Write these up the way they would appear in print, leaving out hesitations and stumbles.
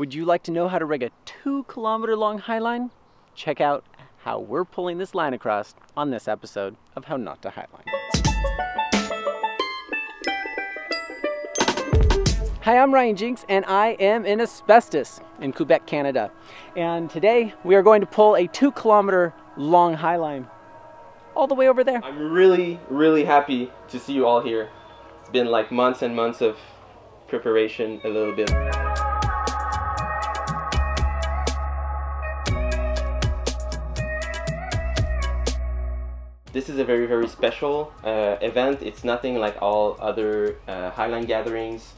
Would you like to know how to rig a 2 kilometer long high line? Check out how we're pulling this line across on this episode of How Not to High Line. Hi, I'm Ryan Jenks and I am in Asbestos in Quebec, Canada. And today we are going to pull a 2 kilometer long high line all the way over there. I'm really happy to see you all here. It's been like months and months of preparation a little bit. This is a very special event. It's nothing like all other highline gatherings.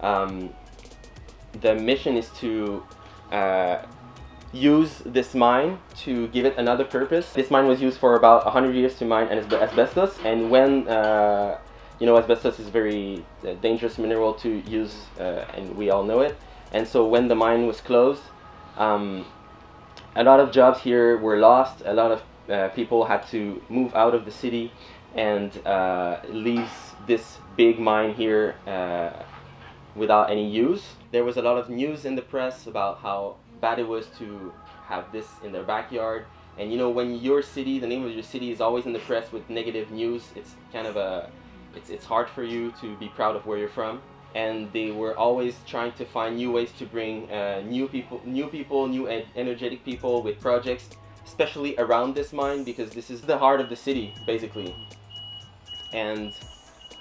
The mission is to use this mine to give it another purpose. This mine was used for about 100 years to mine asbestos, and when you know, asbestos is very dangerous mineral to use, and we all know it. And so when the mine was closed, a lot of jobs here were lost. A lot of people had to move out of the city, and leaves this big mine here without any use. There was a lot of news in the press about how bad it was to have this in their backyard. And you know, when your city, the name of your city is always in the press with negative news, it's kind of a, it's hard for you to be proud of where you're from. And they were always trying to find new ways to bring new energetic people with projects, especially around this mine, because this is the heart of the city, basically. And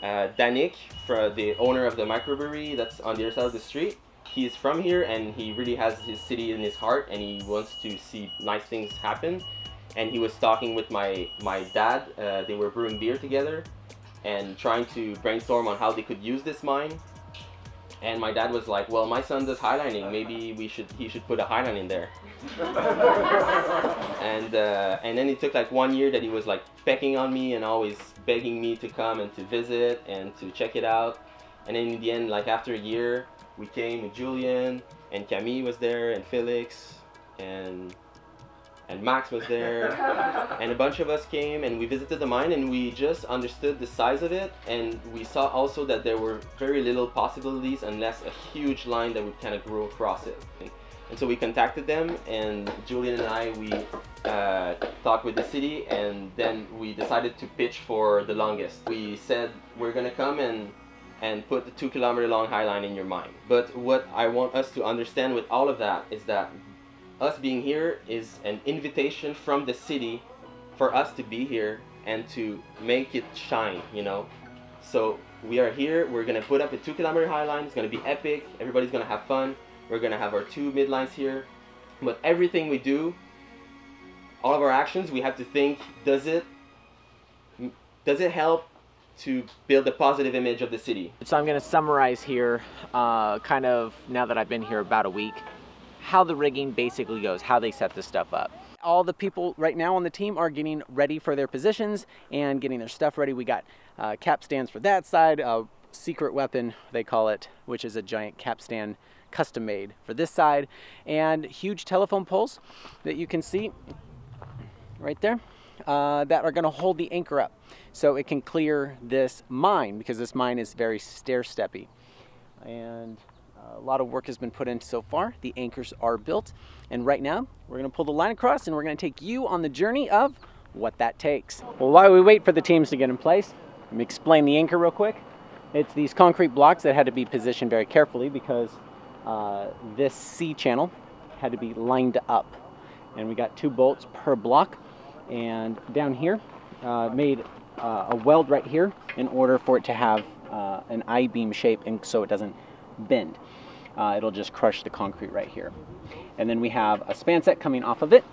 Danik, for the owner of the microbrewery that's on the other side of the street, he's from here and he really has his city in his heart and he wants to see nice things happen. And he was talking with my dad. They were brewing beer together and trying to brainstorm on how they could use this mine. And my dad was like, well, my son does highlining, maybe he should put a highline in there. And then it took like 1 year that he was like pecking on me and always begging me to come and to visit and to check it out. And then in the end, like after a year, we came with Julian, and Camille was there, and Felix, and Max was there, and a bunch of us came and we visited the mine and we just understood the size of it, and we saw also that there were very little possibilities unless a huge line that would kind of grow across it. And so we contacted them, and Julian and I, we talked with the city, and then we decided to pitch for the longest. We said we're gonna come and put the 2 kilometer long high line in your mine. But what I want us to understand with all of that is that us being here is an invitation from the city for us to be here and to make it shine, you know? So we are here, we're gonna put up a 2 kilometer high line, it's gonna be epic, everybody's gonna have fun, we're gonna have our two midlines here, but everything we do, all of our actions, we have to think, does it help to build a positive image of the city? So I'm gonna summarize here, kind of now that I've been here about a week, how the rigging basically goes, how they set this stuff up. All the people right now on the team are getting ready for their positions and getting their stuff ready. We got capstans for that side, a secret weapon, they call it, which is a giant capstan custom made for this side, and huge telephone poles that you can see right there that are gonna hold the anchor up so it can clear this mine, because this mine is very stair-steppy. And a lot of work has been put in so far. The anchors are built, and right now we're going to pull the line across and we're going to take you on the journey of what that takes. Well, while we wait for the teams to get in place, let me explain the anchor real quick. It's these concrete blocks that had to be positioned very carefully because this C channel had to be lined up, and we got 2 bolts per block, and down here made a weld right here in order for it to have an I-beam shape, and so it doesn't bend. It'll just crush the concrete right here. And then we have a span set coming off of it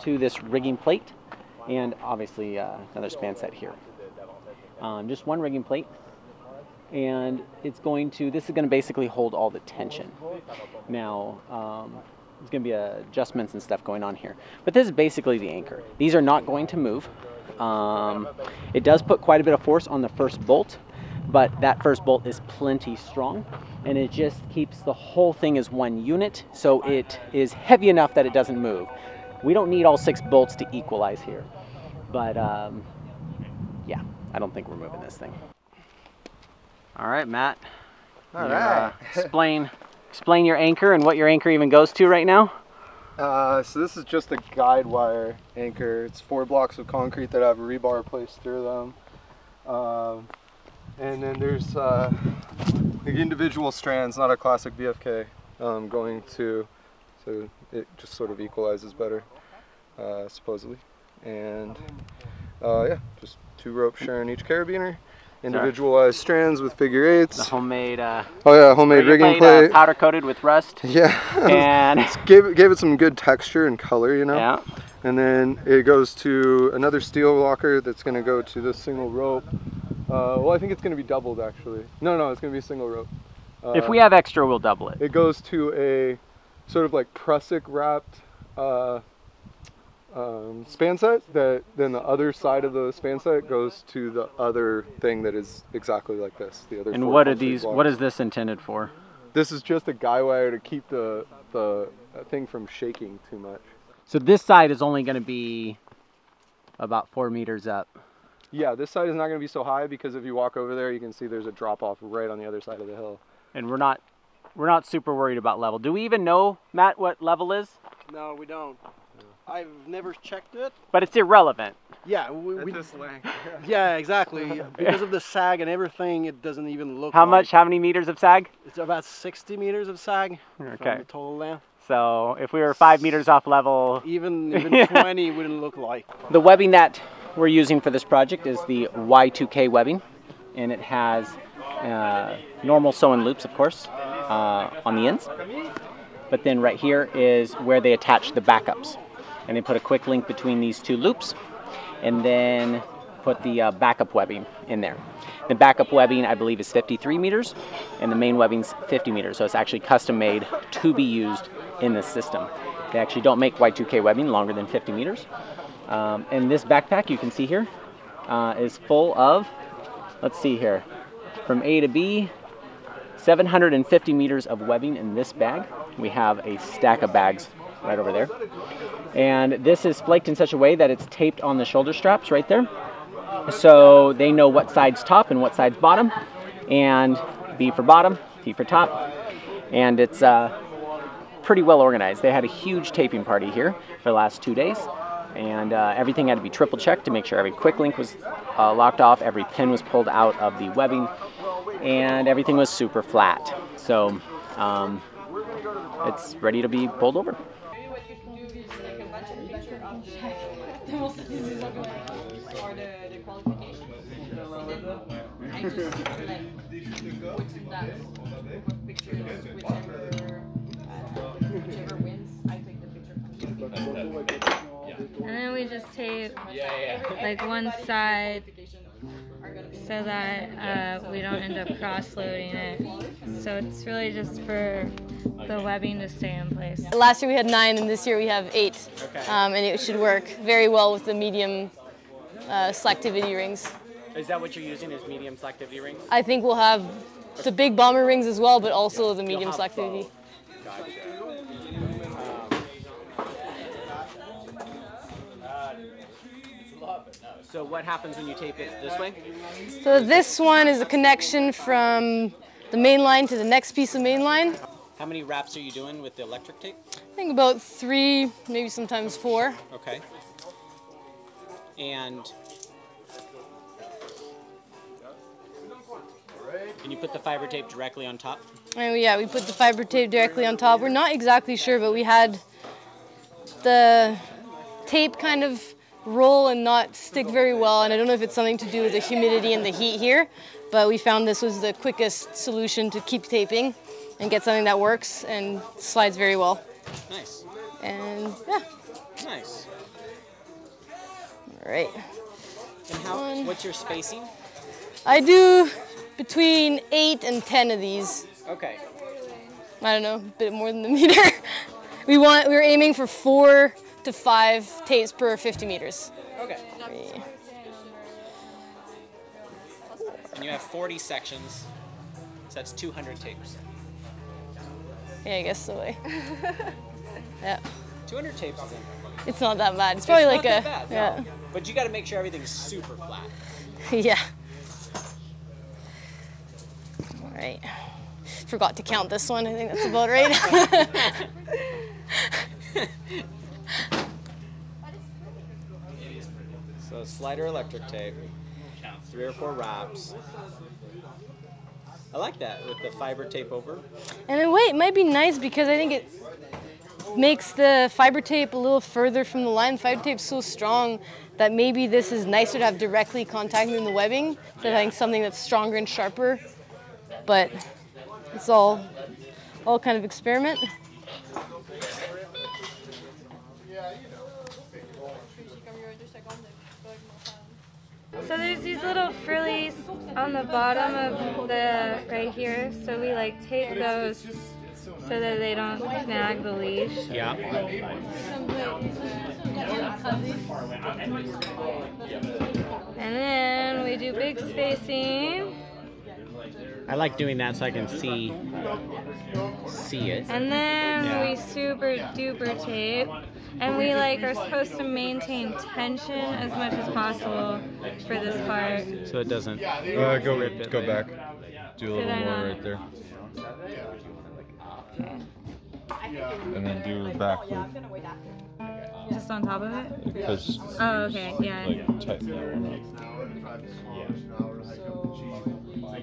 to this rigging plate, and obviously another span set here. Just one rigging plate, and it's going to, this is going to basically hold all the tension. Now there's going to be adjustments and stuff going on here, but this is basically the anchor. These are not going to move. It does put quite a bit of force on the first bolt, but that first bolt is plenty strong, and it just keeps the whole thing as one unit, so it is heavy enough that it doesn't move. We don't need all 6 bolts to equalize here, but yeah, I don't think we're moving this thing. All right, Matt. All right. Explain Explain your anchor and what your anchor even goes to right now. So this is just a guide wire anchor. It's 4 blocks of concrete that have a rebar placed through them. And then there's the individual strands, not a classic BFK, going to, so it just sort of equalizes better, supposedly. And yeah, just 2 ropes sharing each carabiner. Individualized strands with figure 8s. The homemade. Oh yeah, homemade rigging plate. Powder coated with rust. Yeah. And gave it some good texture and color, you know. Yeah. And then it goes to another steel locker that's going to go to this single rope. Well, I think it's going to be doubled actually. No, no, it's going to be a single rope. If we have extra, we'll double it. It goes to a sort of like prussic wrapped span set that then the other side of the span set goes to the other thing that is exactly like this. The other. And what are these? Blocks. What is this intended for? This is just a guy wire to keep the thing from shaking too much. So this side is only going to be about 4 meters up. Yeah, this side is not going to be so high because if you walk over there, you can see there's a drop off right on the other side of the hill. And we're not super worried about level. Do we even know, Matt, what level is? No, we don't. I've never checked it. But it's irrelevant. Yeah. At this length. Yeah, exactly. Because of the sag and everything, it doesn't even look. How much? How many meters of sag? It's about 60 meters of sag. Okay. From the total length. So if we were 5 meters off level. Even 20 wouldn't look like. The webbing that we're using for this project is the Y2K webbing. And it has normal sewn loops, of course, on the ends. But then right here is where they attach the backups. And they put a quick link between these 2 loops and then put the backup webbing in there. The backup webbing, I believe, is 53 meters and the main webbing's 50 meters. So it's actually custom made to be used in this system. They actually don't make Y2K webbing longer than 50 meters. And this backpack you can see here is full of, let's see here, from A to B, 750 meters of webbing in this bag. We have a stack of bags right over there. And this is flaked in such a way that it's taped on the shoulder straps right there. So they know what side's top and what side's bottom. And B for bottom, T for top. And it's pretty well organized. They had a huge taping party here for the last 2 days. And everything had to be triple checked to make sure every quick link was locked off, every pin was pulled out of the webbing, and everything was super flat. So it's ready to be pulled over. And then we just tape like one side so that we don't end up cross-loading it. So it's really just for the webbing to stay in place. Last year we had 9 and this year we have 8. And it should work very well with the medium selectivity rings. Is that what you're using, is medium selectivity rings? I think we'll have the big bomber rings as well, but also the medium selectivity. Gotcha. So what happens when you tape it this way? So this one is a connection from the main line to the next piece of main line. How many wraps are you doing with the electric tape? I think about 3, maybe sometimes 4. Okay. And can you put the fiber tape directly on top? Oh yeah, we put the fiber tape directly on top. We're not exactly sure, but we had the tape kind of roll and not stick very well, and I don't know if it's something to do with the humidity and the heat here, but we found this was the quickest solution to keep taping and get something that works and slides very well. Nice. And yeah. Nice. All right. And what's your spacing? I do between 8 and 10 of these. Okay. I don't know, a bit more than the meter. we were aiming for 4 to 5 tapes per 50 meters. Okay. Yeah. And you have 40 sections, so that's 200 tapes. Yeah, I guess so. Yeah. 200 tapes is in there. It's not that bad. It's probably like a. Bad, no. Yeah. But you got to make sure everything's super flat. Yeah. All right. forgot to count this one. I think that's about right. So slider electric tape, 3 or 4 wraps. I like that with the fiber tape over. And in a way, it might be nice because I think it makes the fiber tape a little further from the line. Fiber tape's so strong that maybe this is nicer to have directly contacting the webbing than having something that's stronger and sharper. But it's all kind of experiment. So there's these little frillies on the bottom of the right here. So we like tape those so that they don't snag the leash. Yeah. And then we do big spacing. I like doing that so I can see it. And then we super duper tape. And we like are supposed to maintain tension as much as possible for this part. So it doesn't go back. Do a little more right there. Okay. And then do back loop. Just on top of it? Because oh, okay, yeah. Like, tighten that one up.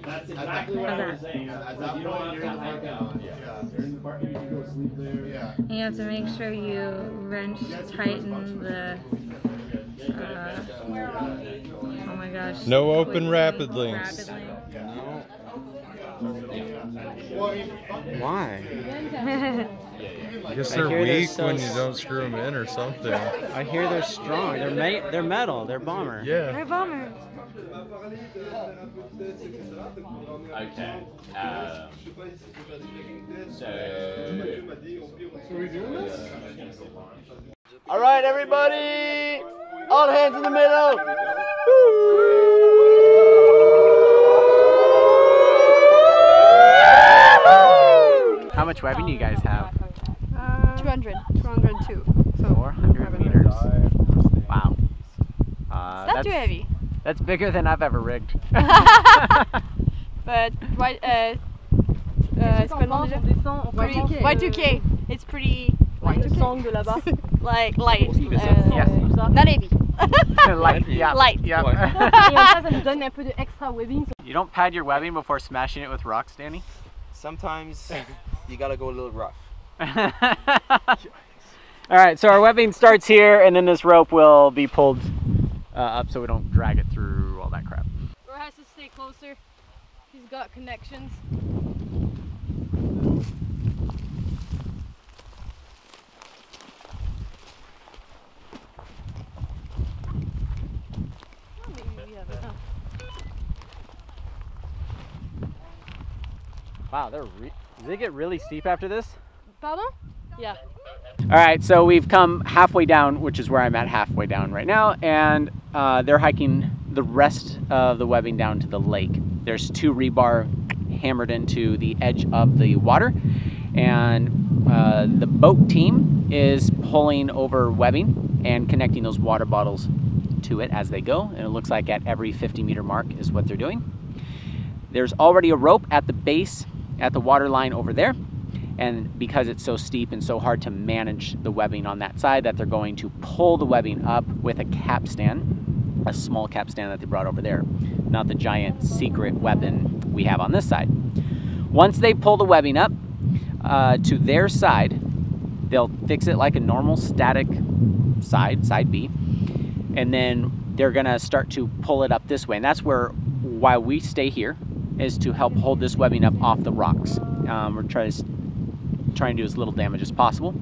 That's exactly what I was saying. You don't want to hang down. Yeah. You have to make sure you wrench, tighten the. Oh my gosh. No open rapid links. Why? I guess they're weak when you don't screw them in or something. I hear they're strong. They're metal. They're bomber. Yeah. They're bomber. Okay. All right, everybody. All hands in the middle. Woo! How much webbing do you guys have? 200. 202. So 400 meters. Wow. It's not too heavy. That's bigger than I've ever rigged. But Y2K, it's pretty like light, not heavy. Light, yeah. Light. Yeah. You don't pad your webbing before smashing it with rocks, Danny? Sometimes you gotta go a little rough. All right, so our webbing starts here, and then this rope will be pulled up so we don't drag it through all that crap. Or has to stay closer. He's got connections. Wow, they're does it get really steep after this? Pardon? Yeah. All right, so we've come halfway down, which is where I'm at halfway down right now, and they're hiking the rest of the webbing down to the lake. There's 2 rebar hammered into the edge of the water, and the boat team is pulling over webbing and connecting those water bottles to it as they go, and it looks like at every 50-meter mark is what they're doing. There's already a rope at the base, at the water line over there, and because it's so steep and so hard to manage the webbing on that side, that they're going to pull the webbing up with a capstan, a small capstan that they brought over there, not the giant secret weapon we have on this side. Once they pull the webbing up to their side, they'll fix it like a normal static side, side B, and then they're gonna start to pull it up this way. And that's where, why we stay here, is to help hold this webbing up off the rocks. We're trying to do as little damage as possible.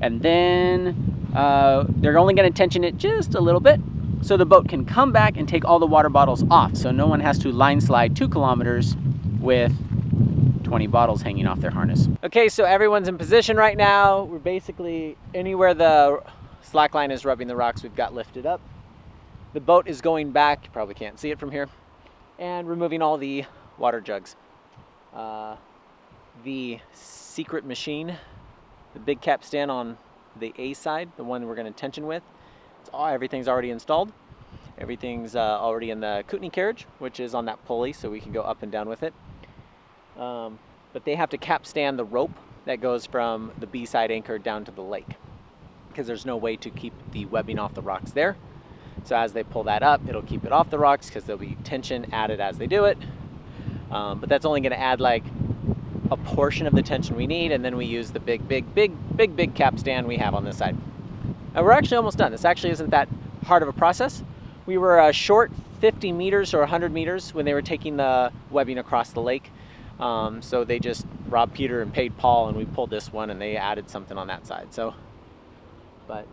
And then they're only going to tension it just a little bit so the boat can come back and take all the water bottles off, so no one has to line slide 2 kilometers with 20 bottles hanging off their harness. Okay, so everyone's in position right now. We're basically anywhere the slack line is rubbing the rocks, we've got lifted up. The boat is going back, you probably can't see it from here, and removing all the water jugs. The secret machine, the big capstan on the A side, the one we're going to tension with, everything's already installed. Everything's already in the Kootenay carriage, which is on that pulley, so we can go up and down with it. but they have to capstan the rope that goes from the B-side anchor down to the lake because there's no way to keep the webbing off the rocks there. So as they pull that up, it'll keep it off the rocks because there'll be tension added as they do it. But that's only going to add like a portion of the tension we need, and then we use the big capstan we have on this side. And we're actually almost done. This actually isn't that hard of a process. We were short 50 meters or 100 meters when they were taking the webbing across the lake. So they just robbed Peter and paid Paul, and we pulled this one and they added something on that side. So, but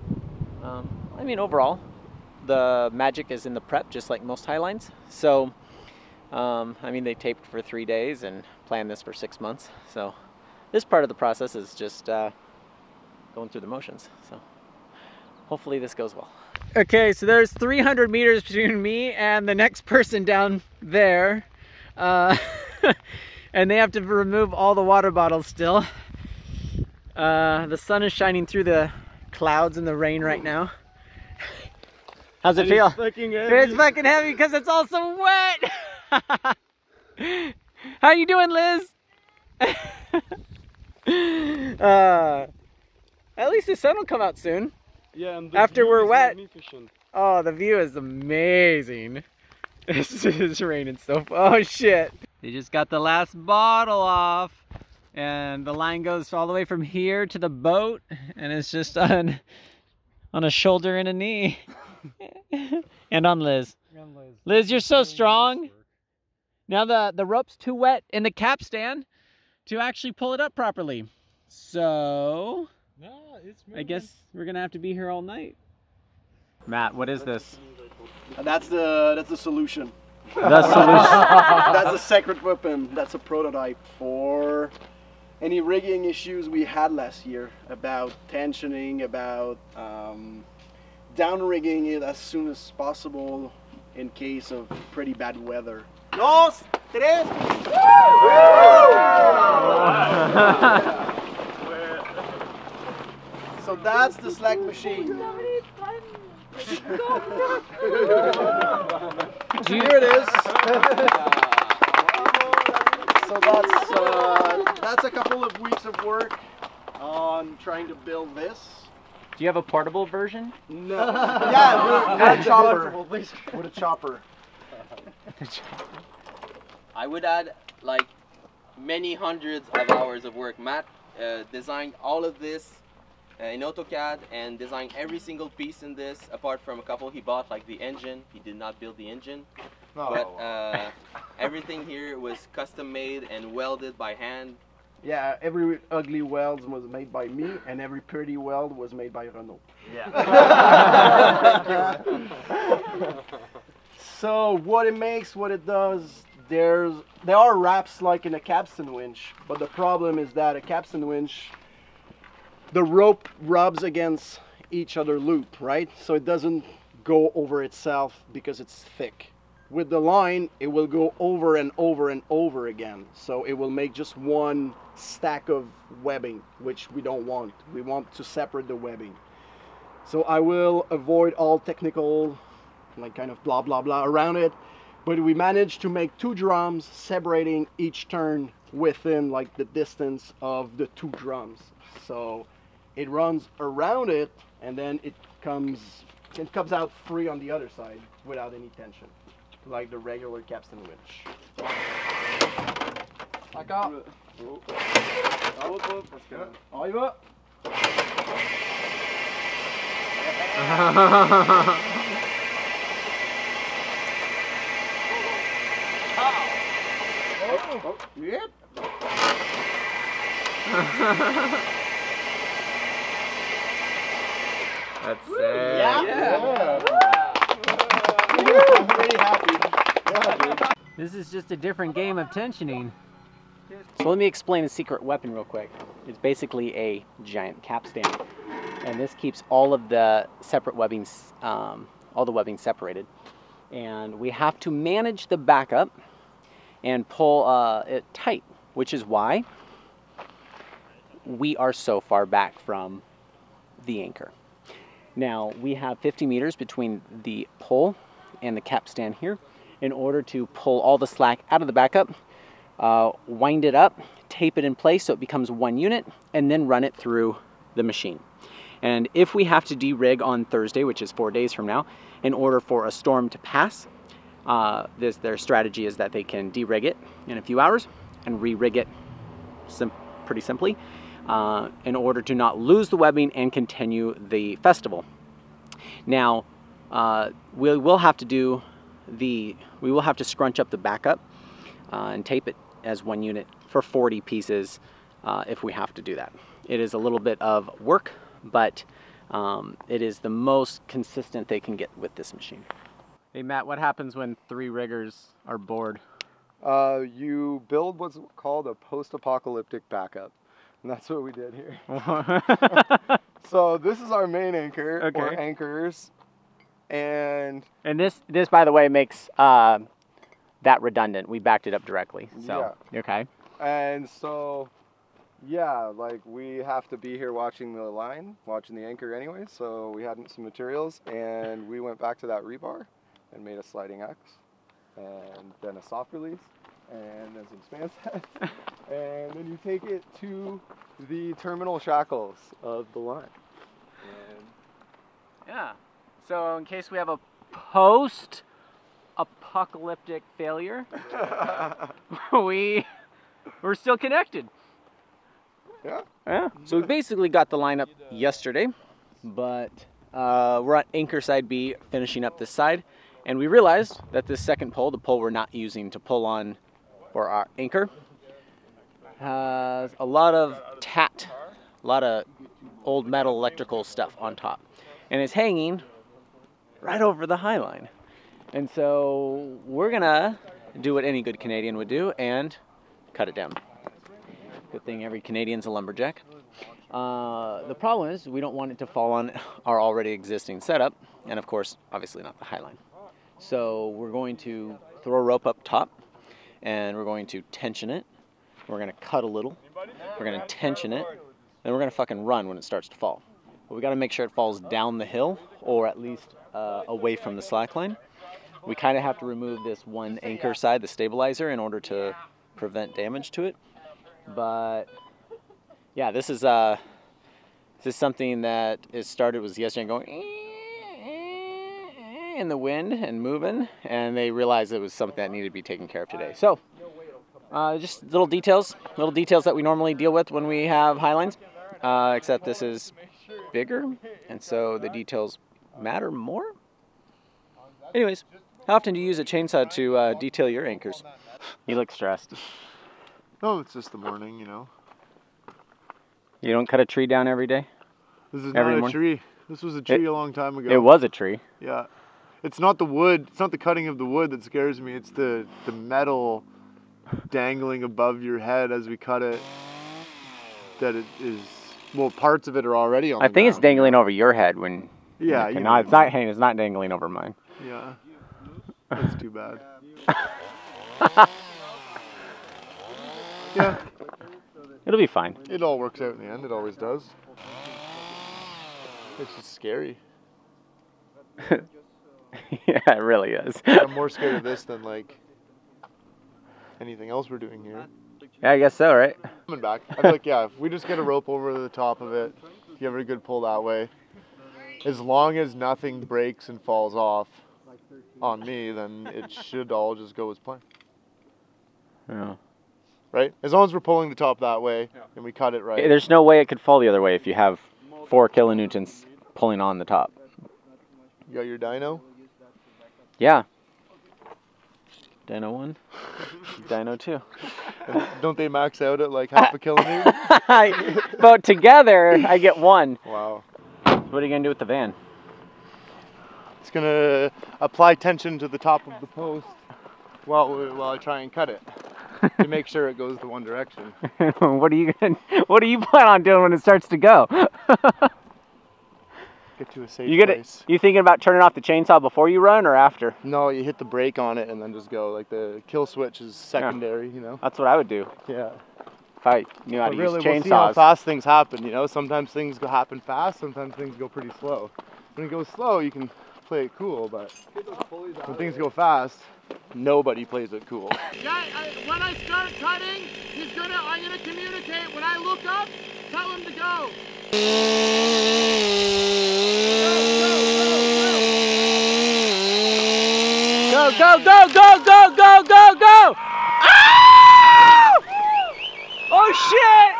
I mean, overall, the magic is in the prep, just like most highlines. So, I mean, they taped for 3 days and planned this for 6 months. So this part of the process is just going through the motions. So hopefully this goes well. Okay, so there's 300 meters between me and the next person down there. And they have to remove all the water bottles still. The sun is shining through the clouds and the rain right now. How's it feel? It's fucking heavy. It's fucking heavy because it's all so wet. How you doing, Liz? At least the sun will come out soon. Yeah, and after we're wet. Oh, the view is amazing. This is raining so far. Oh shit. They just got the last bottle off, and the line goes all the way from here to the boat, and it's just on a shoulder and a knee. And on Liz. Liz, you're so strong. Now the rope's too wet in the capstan to actually pull it up properly. So I guess we're gonna have to be here all night. Matt, what is this? That's the solution. The solution. That's a secret weapon. That's a prototype for any rigging issues we had last year about tensioning, about down-rigging it as soon as possible in case of pretty bad weather. Dos, tres. So that's the slack machine. Here it is. So that's a couple of weeks of work on trying to build this. Do you have a portable version? No. Yeah, with a chopper. With a chopper. I would add like many hundreds of hours of work. Matt designed all of this in AutoCAD and designed every single piece in this, apart from a couple he bought, like the engine. He did not build the engine. No. But everything here was custom made and welded by hand. Yeah, every ugly weld was made by me, and every pretty weld was made by Renaud. Yeah. So what it makes, what it does, there are wraps like in a capstan winch, but the problem is that a capstan winch, the rope rubs against each other loop, right? So it doesn't go over itself because it's thick. With the line, it will go over and over and over again. So it will make just one stack of webbing, which we don't want. We want to separate the webbing. So I will avoid all technical, like kind of blah, blah, blah around it. But we managed to make two drums separating each turn within like the distance of the two drums. So it runs around it, and then it comes out free on the other side without any tension, like the regular capstan winch. Back up. On y va. Oh, yep. That's it. Yeah. Yeah. I'm pretty happy. This is just a different game of tensioning. So let me explain the secret weapon real quick. It's basically a giant capstan, and this keeps all of the separate webbings, all the webbing separated. And we have to manage the backup and pull it tight, which is why we are so far back from the anchor. Now we have 50 meters between the pole and the capstan here in order to pull all the slack out of the backup, wind it up, tape it in place so it becomes one unit, and then run it through the machine. And if we have to de-rig on Thursday, which is 4 days from now, in order for a storm to pass, their strategy is that they can de-rig it in a few hours and re-rig it pretty simply in order to not lose the webbing and continue the festival. Now, we will have to scrunch up the backup and tape it as one unit for 40 pieces if we have to do that. It is a little bit of work, but it is the most consistent they can get with this machine. Hey Matt, what happens when three riggers are bored? You build what's called a post-apocalyptic backup, and that's what we did here. So this is our main anchor, okay, or anchors, and this by the way makes that redundant. We backed it up directly, so yeah. Okay. And so yeah, like we have to be here watching the line, watching the anchor anyway, so we had some materials and we went back to that rebar and made a sliding axe and then a soft release and then some span sets. And then you take it to the terminal shackles of the line. And yeah, so in case we have a post-apocalyptic failure, we're still connected. Yeah. Yeah. So we basically got the line up yesterday, but we're at anchor side B finishing up this side, and we realized that this second pole, the pole we're not using to pull on for our anchor, has a lot of tat, a lot of old metal electrical stuff on top, and it's hanging right over the high line. And so we're gonna do what any good Canadian would do and cut it down. Good thing every Canadian's a lumberjack. The problem is we don't want it to fall on our already existing setup, and of course, obviously not the high line. So we're going to throw a rope up top, and we're going to tension it. We're gonna cut a little. We're gonna tension it, and we're gonna fucking run when it starts to fall. But we gotta make sure it falls down the hill, or at least away from the slack line. We kinda have to remove this one anchor side, the stabilizer, in order to prevent damage to it. But yeah, this is something that started yesterday, and going in the wind and moving, and they realized it was something that needed to be taken care of today. So just little details that we normally deal with when we have high lines, except this is bigger, and so the details matter more. Anyways, how often do you use a chainsaw to detail your anchors? You look stressed. No, it's just the morning, you know. You don't cut a tree down every day? This is not a tree. This was a tree a long time ago. It was a tree. Yeah. It's not the wood. It's not the cutting of the wood that scares me. It's the metal dangling above your head as we cut it. That it is... Well, parts of it are already on the ground. I think it's dangling over your head when... Yeah. You know, it's not dangling over mine. Yeah. That's too bad. Yeah. It'll be fine. It all works out in the end. It always does. It's just scary. Yeah, it really is. I'm more scared of this than like anything else we're doing here. Yeah, I guess so, right? Coming back. I feel like, yeah, if we just get a rope over the top of it, give it a good pull that way. As long as nothing breaks and falls off on me, then it should all just go as planned. Yeah. Right? As long as we're pulling the top that way, yeah, and we cut it right. There's no way it could fall the other way if you have 4 kilonewtons pulling on the top. You got your dyno? Yeah. Dyno 1, dyno 2. And don't they max out at like half a kilonewton? But together, I get 1. Wow. What are you going to do with the van? It's going to apply tension to the top of the post while I try and cut it, to make sure it goes the one direction. What do you plan on doing when it starts to go? Get to a safe place. You thinking about turning off the chainsaw before you run or after? No, you hit the brake on it and then just go. Like the kill switch is secondary, yeah, you know. That's what I would do. Yeah. If I knew how to use chainsaws. We'll see how fast things happen, you know. Sometimes things go happen fast. Sometimes things go pretty slow. When it goes slow, you can play it cool, but when things go fast, Nobody plays it cool. Yeah, when I start cutting, I'm gonna communicate. When I look up, tell him to go. Go, go, go, go, go, go, go, go! Ah! Oh shit!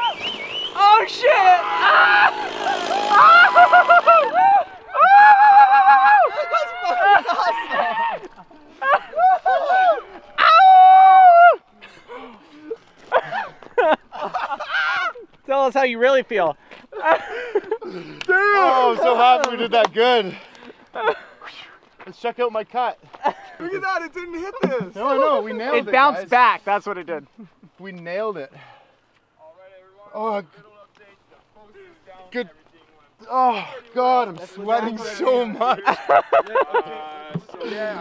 Oh shit! Ah! Ah! That's fucking awesome! Tell us how you really feel. Damn. Oh, I'm so happy we did that good. Let's check out my cut. Look at that, it didn't hit this. No, I know, we nailed it. It bounced back, that's what it did. We nailed it. All right, everyone. Oh, good. Oh, God, I'm sweating so much.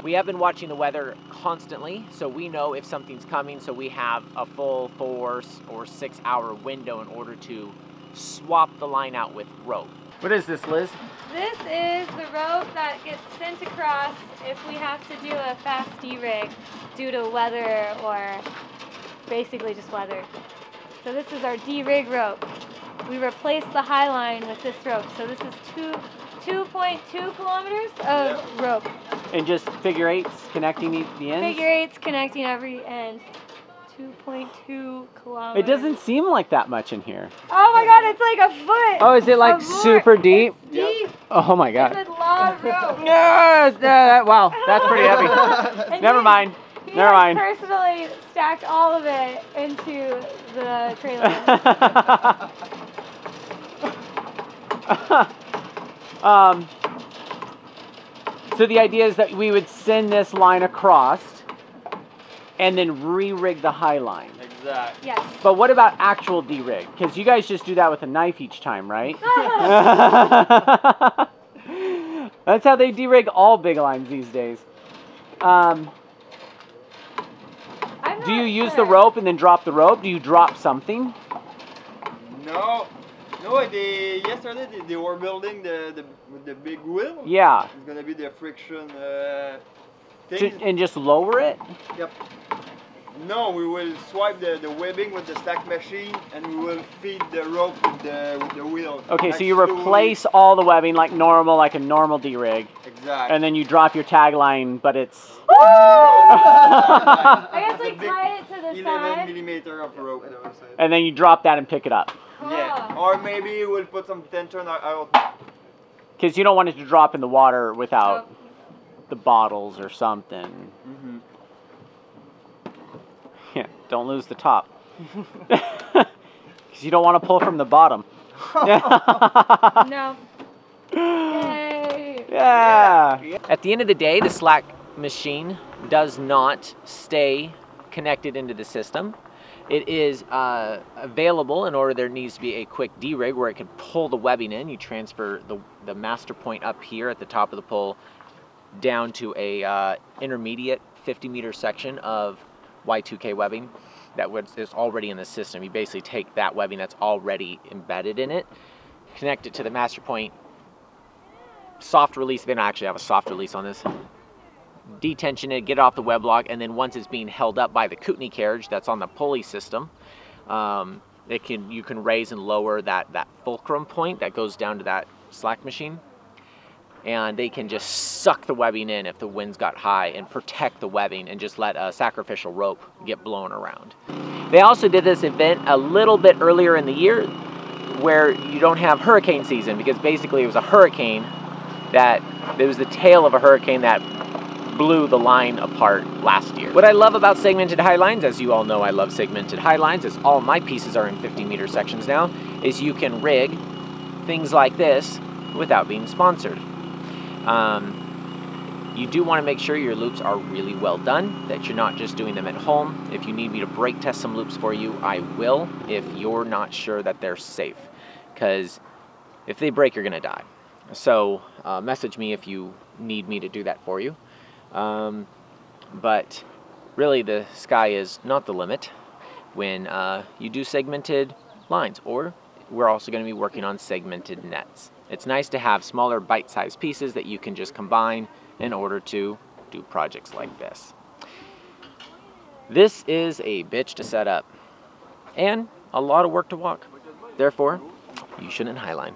We have been watching the weather constantly, so we know if something's coming, so we have a full 4 or 6 hour window in order to swap the line out with rope. What is this, Liz? This is the rope that gets sent across if we have to do a fast D-rig due to weather or basically just weather. So this is our D-rig rope. We replace the high line with this rope, so this is 2.2 kilometers of rope. And just figure eights connecting the ends? Figure eights connecting every end. 2.2 kilometers. It doesn't seem like that much in here. Oh my God, it's like a foot. Oh, is it like super deep? It's deep. Oh my God. It's a lot of rope. Wow, that's pretty heavy. Never mind. Never mind. I personally stacked all of it into the trailer. So the idea is that we would send this line across and then re-rig the high line. Exactly. Yes. But what about actual de-rig? Because you guys just do that with a knife each time, right? That's how they de-rig all big lines these days. Do you use the rope and then drop the rope? Do you drop something? No. No, yesterday they were building the big wheel. Yeah. It's going to be the friction thing. And just lower it? Yep. No, we will swipe the webbing with the stack machine and we will feed the rope with the wheel. Okay, so you replace all the webbing like normal, like a normal D-rig. Exactly. And then you drop your tagline, but it's... I guess like tie it to the 11 side. 11 millimeter of rope. And then you drop that and pick it up. Cool. Yeah, or maybe we'll put some tension out. Because you don't want it to drop in the water without the bottles or something. Mm-hmm. Yeah, don't lose the top. Because you don't want to pull from the bottom. No. Yay. Yeah. At the end of the day, the slack machine does not stay connected into the system. It is available in order there needs to be a quick D-rig where it can pull the webbing in. You transfer the master point up here at the top of the pole down to a intermediate 50-meter section of Y2K webbing that is already in the system. You basically take that webbing that's already embedded in it, connect it to the master point, soft release. They don't actually have a soft release on this. Detension it, get it off the web lock, and then once it's being held up by the Kootenay carriage that's on the pulley system, you can raise and lower that fulcrum point that goes down to that slack machine, and they can just suck the webbing in if the winds got high and protect the webbing and just let a sacrificial rope get blown around. They also did this event a little bit earlier in the year where you don't have hurricane season, because basically it was a hurricane it was the tail of a hurricane that blew the line apart last year. What I love about segmented high lines, as you all know I love segmented high lines, as all my pieces are in 50-meter sections now, is you can rig things like this without being sponsored. You do want to make sure your loops are really well done, that you're not just doing them at home. If you need me to brake test some loops for you, I will, if you're not sure that they're safe. Because if they break, you're going to die. So message me if you need me to do that for you. But really the sky is not the limit when you do segmented lines, or we're also going to be working on segmented nets. It's nice to have smaller bite-sized pieces that you can just combine in order to do projects like this. This is a bitch to set up and a lot of work to walk. Therefore, you shouldn't highline.